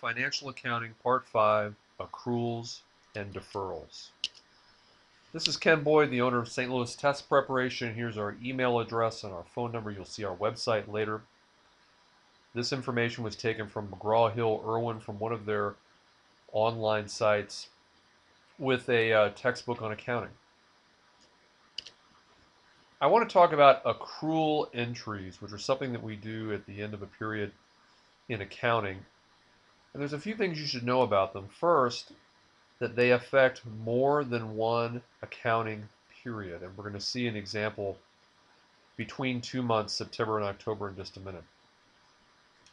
Financial Accounting, Part 5, Accruals and Deferrals. This is Ken Boyd, the owner of St. Louis Test Preparation. Here's our email address and our phone number. You'll see our website later. This information was taken from McGraw-Hill Irwin, from one of their online sites, with a textbook on accounting. I want to talk about accrual entries, which are something that we do at the end of a period in accounting. And there's a few things you should know about them. First, that they affect more than one accounting period. And we're going to see an example between 2 months, September and October, in just a minute.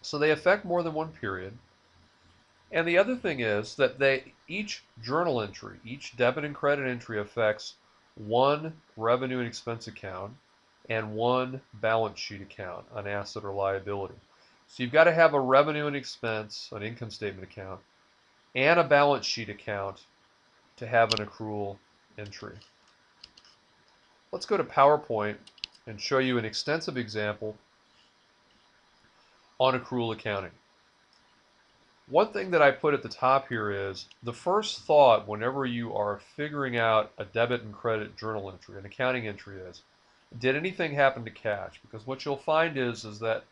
So they affect more than one period. And the other thing is that each journal entry, each debit and credit entry, affects one revenue and expense account and one balance sheet account, an asset or liability. So you've got to have a revenue and expense, an income statement account, and a balance sheet account to have an accrual entry. Let's go to PowerPoint and show you an extensive example on accrual accounting. One thing that I put at the top here is the first thought whenever you are figuring out a debit and credit journal entry, an accounting entry, is, did anything happen to cash? Because what you'll find is that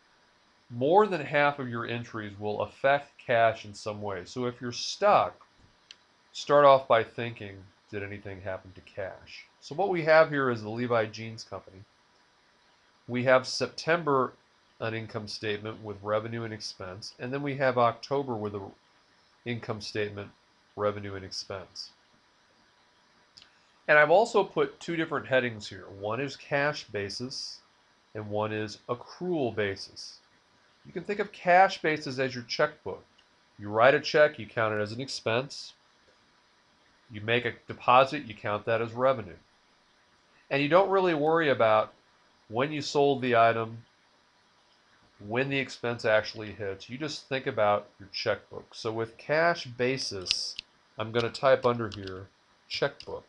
more than half of your entries will affect cash in some way. So if you're stuck, start off by thinking, did anything happen to cash? So what we have here is the Levi Jeans Company. We have September, an income statement with revenue and expense, and then we have October with an income statement, revenue and expense. And I've also put two different headings here. One is cash basis and one is accrual basis. You can think of cash basis as your checkbook. You write a check, you count it as an expense. You make a deposit, you count that as revenue. And you don't really worry about when you sold the item, when the expense actually hits. You just think about your checkbook. So with cash basis, I'm going to type under here checkbook,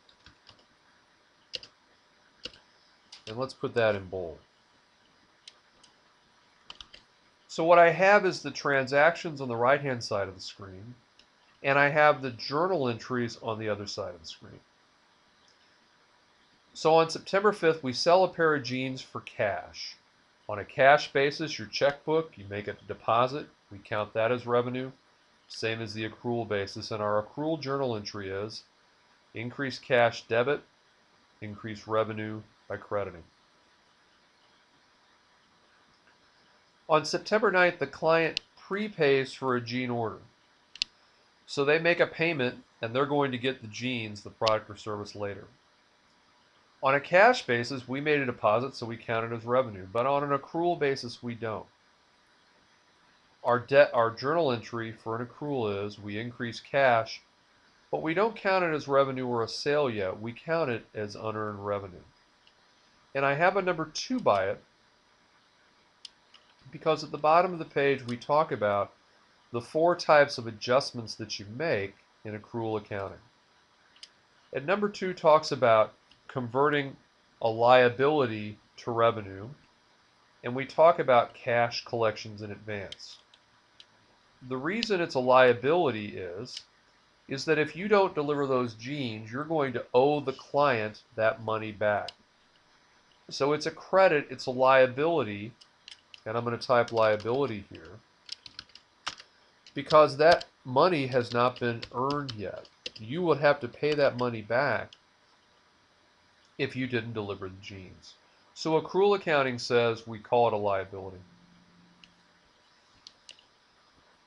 and let's put that in bold. So what I have is the transactions on the right hand side of the screen, and I have the journal entries on the other side of the screen. So on September 5th, we sell a pair of jeans for cash. On a cash basis, your checkbook, you make a deposit, we count that as revenue, same as the accrual basis. And our accrual journal entry is increased cash debit, increased revenue by crediting. On September 9th, the client prepays for a jean order. So they make a payment and they're going to get the jeans, the product or service, later. On a cash basis, we made a deposit, so we count it as revenue. But on an accrual basis, we don't. Our journal entry for an accrual is we increase cash, but we don't count it as revenue or a sale yet. We count it as unearned revenue. And I have a number 2 by it because at the bottom of the page we talk about the 4 types of adjustments that you make in accrual accounting. And number 2 talks about converting a liability to revenue, and we talk about cash collections in advance. The reason it's a liability is that if you don't deliver those jeans, you're going to owe the client that money back. So it's a credit, it's a liability, and I'm going to type liability here because that money has not been earned yet. You would have to pay that money back if you didn't deliver the jeans. So accrual accounting says we call it a liability.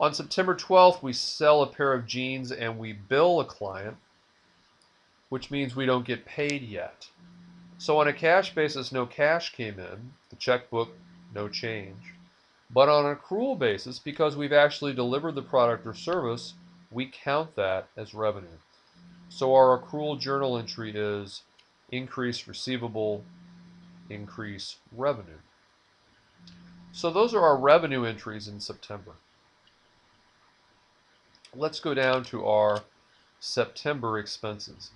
On September 12th, we sell a pair of jeans and we bill a client, which means we don't get paid yet. So on a cash basis, no cash came in, the checkbook, no change. But on an accrual basis, because we've actually delivered the product or service, we count that as revenue. So our accrual journal entry is increase receivable, increase revenue. So those are our revenue entries in September. Let's go down to our September expenses.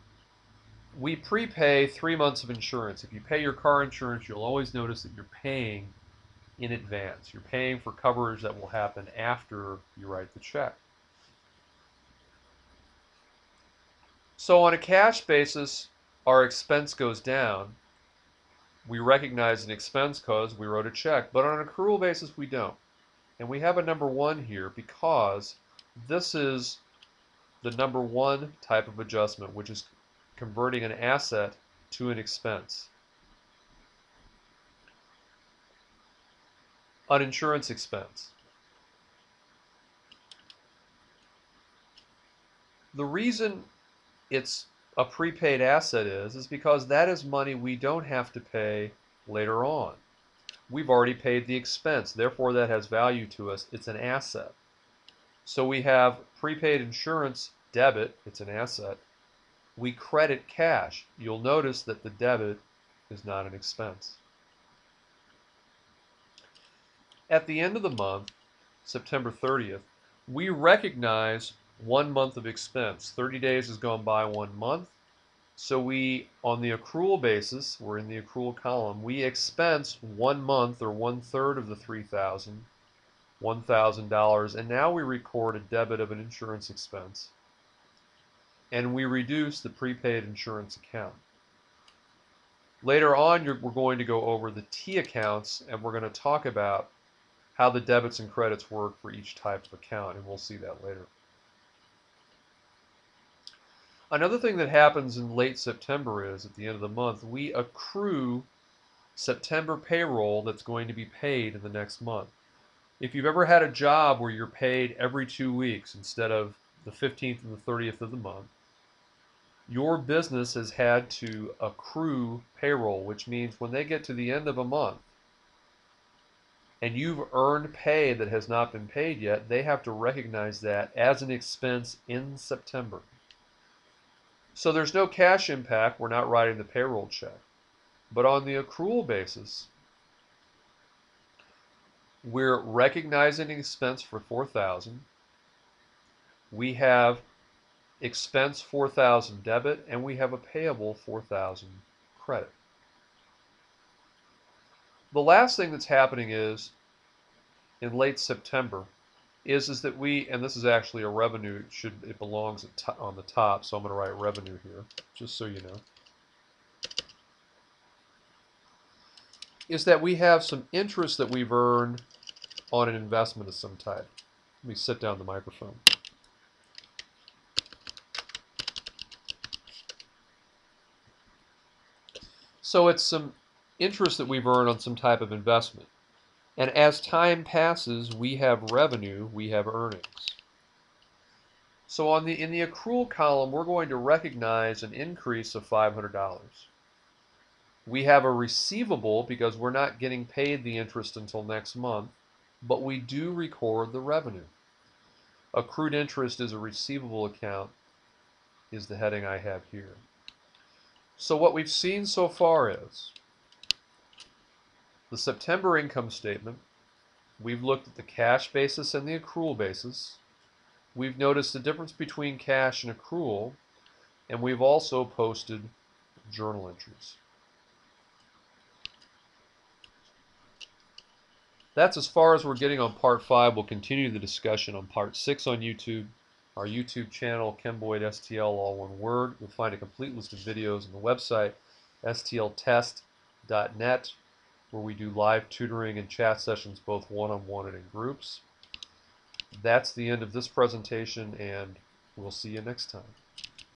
We prepay 3 months of insurance. If you pay your car insurance, you'll always notice that you're paying in advance. You're paying for coverage that will happen after you write the check. So on a cash basis, our expense goes down. We recognize an expense because we wrote a check, but on an accrual basis, we don't. And we have a number one here because this is the number one type of adjustment, which is converting an asset to an expense. An insurance expense. The reason it's a prepaid asset is because that is money we don't have to pay later on. We've already paid the expense, therefore that has value to us. It's an asset. So we have prepaid insurance debit, it's an asset. We credit cash. You'll notice that the debit is not an expense. At the end of the month, September 30th, we recognize 1 month of expense. 30 days has gone by 1 month. So we, on the accrual basis, we're in the accrual column, we expense 1 month or 1/3 of the $3,000, $1,000, and now we record a debit of an insurance expense. And we reduce the prepaid insurance account. Later on, we're going to go over the T accounts, and we're going to talk about how the debits and credits work for each type of account, and we'll see that later. Another thing that happens in late September is, at the end of the month, we accrue September payroll that's going to be paid in the next month. If you've ever had a job where you're paid every 2 weeks instead of the 15th and the 30th of the month, your business has had to accrue payroll, which means when they get to the end of a month and you've earned pay that has not been paid yet, they have to recognize that as an expense in September. So there's no cash impact, we're not writing the payroll check. But on the accrual basis, we're recognizing an expense for $4,000. We have expense $4,000 debit, and we have a payable $4,000 credit. The last thing that's happening is, in late September, is that we, and this is actually a revenue, it belongs on the top, so I'm going to write revenue here, just so you know, is that we have some interest that we've earned on an investment of some type. Let me sit down the microphone. So it's some interest that we've earned on some type of investment. And as time passes, we have revenue, we have earnings. So in the accrual column, we're going to recognize an increase of $500. We have a receivable because we're not getting paid the interest until next month, but we do record the revenue. Accrued interest is a receivable account, is the heading I have here. So what we've seen so far is the September income statement. We've looked at the cash basis and the accrual basis. We've noticed the difference between cash and accrual, and we've also posted journal entries. That's as far as we're getting on Part 5. We'll continue the discussion on Part 6 on YouTube. Our YouTube channel, Ken Boyd STL, all one word. You'll find a complete list of videos on the website, stltest.net, where we do live tutoring and chat sessions, both one-on-one and in groups. That's the end of this presentation, and we'll see you next time.